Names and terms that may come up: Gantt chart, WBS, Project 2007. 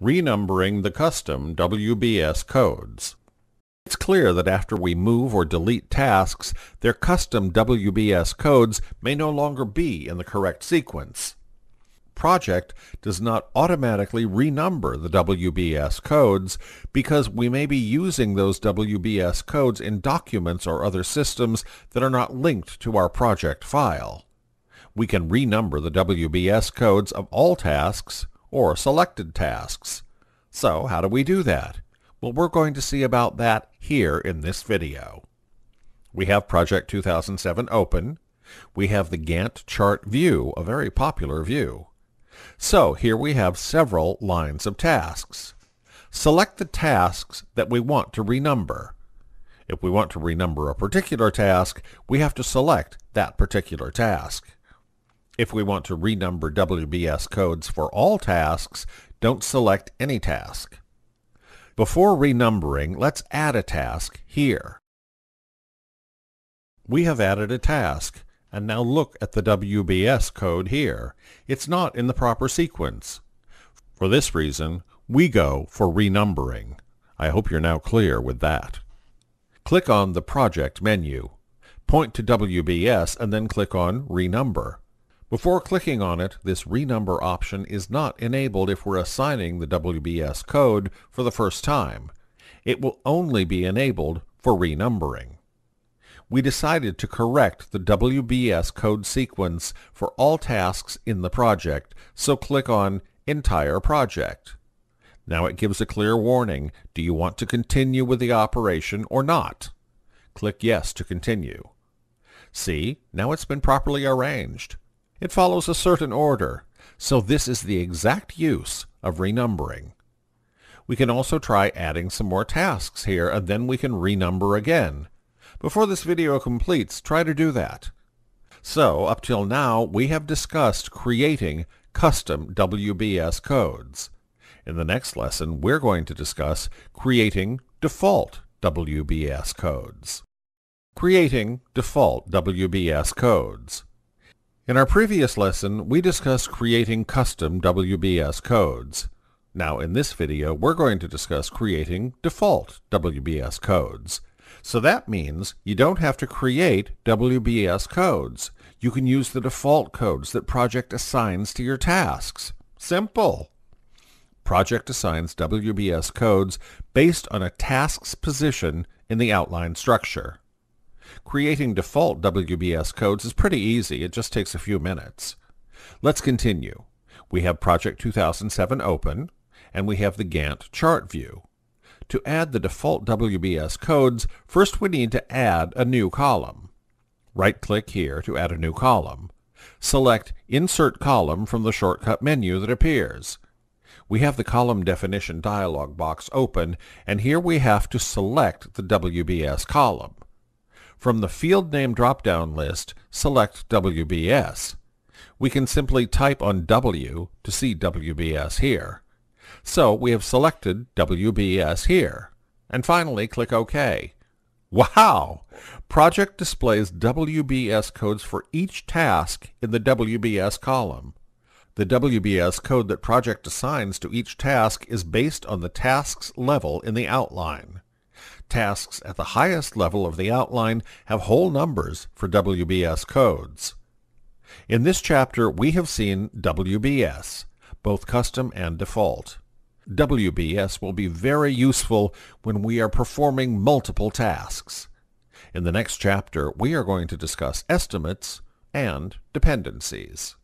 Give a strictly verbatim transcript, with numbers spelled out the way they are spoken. renumbering the custom W B S codes. It's clear that after we move or delete tasks, their custom W B S codes may no longer be in the correct sequence. Project does not automatically renumber the W B S codes because we may be using those W B S codes in documents or other systems that are not linked to our project file. We can renumber the W B S codes of all tasks or selected tasks. So how do we do that? Well, we're going to see about that here in this video. We have Project two thousand seven open. We have the Gantt chart view, a very popular view. So here we have several lines of tasks. Select the tasks that we want to renumber. If we want to renumber a particular task, we have to select that particular task. If we want to renumber W B S codes for all tasks, don't select any task. Before renumbering, let's add a task here. We have added a task, and now look at the W B S code here. It's not in the proper sequence. For this reason, we go for renumbering. I hope you're now clear with that. Click on the Project menu. Point to W B S and then click on Renumber. Before clicking on it, this renumber option is not enabled if we're assigning the W B S code for the first time. It will only be enabled for renumbering. We decided to correct the W B S code sequence for all tasks in the project, so click on Entire Project. Now it gives a clear warning. Do you want to continue with the operation or not? Click Yes to continue. See, now it's been properly arranged. It follows a certain order, so this is the exact use of renumbering. We can also try adding some more tasks here, and then we can renumber again. Before this video completes, try to do that. So, up till now, we have discussed creating custom W B S codes. In the next lesson, we're going to discuss creating default W B S codes. Creating default W B S codes. In our previous lesson, we discussed creating custom W B S codes. Now in this video, we're going to discuss creating default W B S codes. So that means you don't have to create W B S codes. You can use the default codes that Project assigns to your tasks. Simple! Project assigns W B S codes based on a task's position in the outline structure. Creating default W B S codes is pretty easy. It just takes a few minutes. Let's continue. We have Project two thousand seven open, and we have the Gantt chart view. To add the default W B S codes, first we need to add a new column. Right-click here to add a new column. Select Insert Column from the shortcut menu that appears. We have the column definition dialog box open, and here we have to select the W B S column. From the field name drop-down list, select W B S. We can simply type on W to see W B S here. So we have selected W B S here. And finally, click OK. Wow! Project displays W B S codes for each task in the W B S column. The W B S code that Project assigns to each task is based on the task's level in the outline. Tasks at the highest level of the outline have whole numbers for W B S codes. In this chapter, we have seen W B S, both custom and default. W B S will be very useful when we are performing multiple tasks. In the next chapter, we are going to discuss estimates and dependencies.